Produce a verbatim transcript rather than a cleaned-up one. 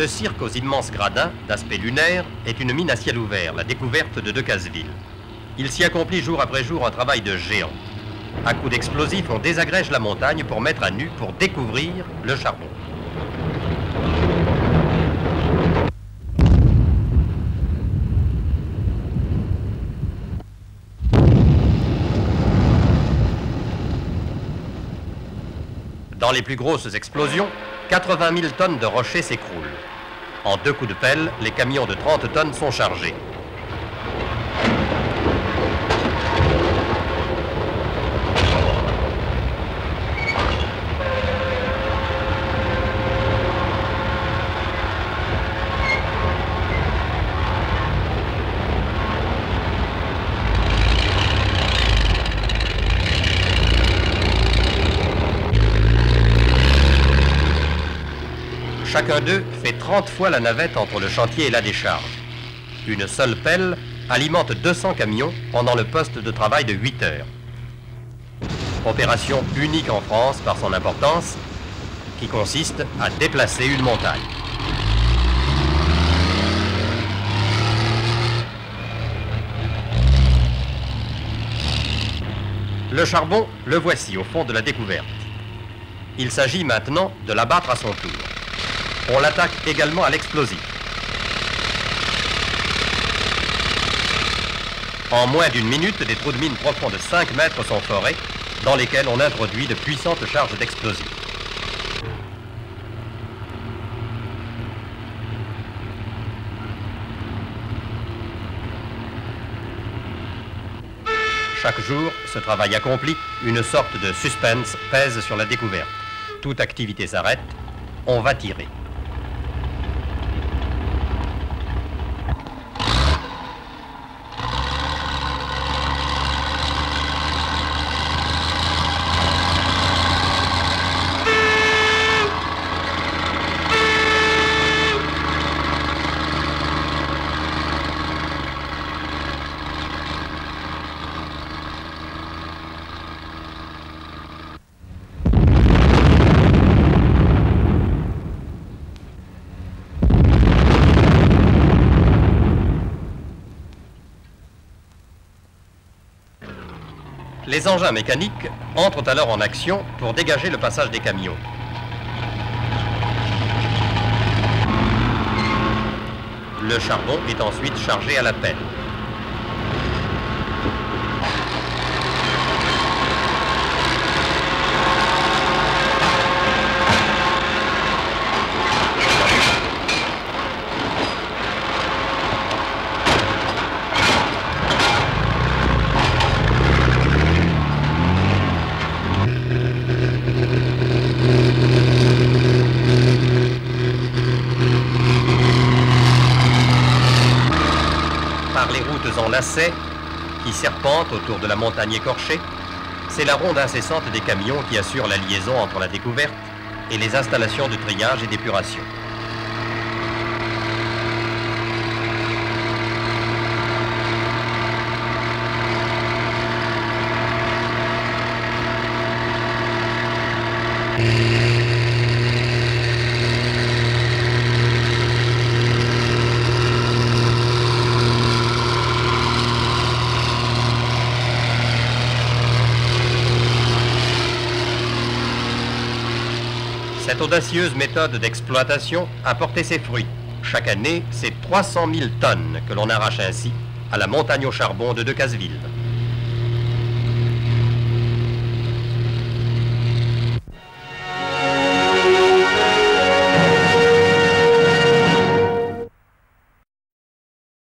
Ce cirque aux immenses gradins, d'aspect lunaire, est une mine à ciel ouvert, la découverte de Decazeville. Il s'y accomplit jour après jour un travail de géant. À coups d'explosifs, on désagrège la montagne pour mettre à nu, pour découvrir le charbon. Dans les plus grosses explosions, quatre-vingt mille tonnes de rochers s'écroulent. En deux coups de pelle, les camions de trente tonnes sont chargés. Chacun d'eux fait trente fois la navette entre le chantier et la décharge. Une seule pelle alimente deux cents camions pendant le poste de travail de huit heures. Opération unique en France par son importance, qui consiste à déplacer une montagne. Le charbon, le voici au fond de la découverte. Il s'agit maintenant de l'abattre à son tour. On l'attaque également à l'explosif. En moins d'une minute, des trous de mine profonds de cinq mètres sont forés, dans lesquels on introduit de puissantes charges d'explosifs. Chaque jour, ce travail accompli, une sorte de suspense pèse sur la découverte. Toute activité s'arrête, on va tirer. Les engins mécaniques entrent alors en action pour dégager le passage des camions. Le charbon est ensuite chargé à la pelle. Qui serpente autour de la montagne écorchée, c'est la ronde incessante des camions qui assure la liaison entre la découverte et les installations de triage et d'épuration. Cette audacieuse méthode d'exploitation a porté ses fruits. Chaque année, c'est trois cent mille tonnes que l'on arrache ainsi à la montagne au charbon de Decazeville.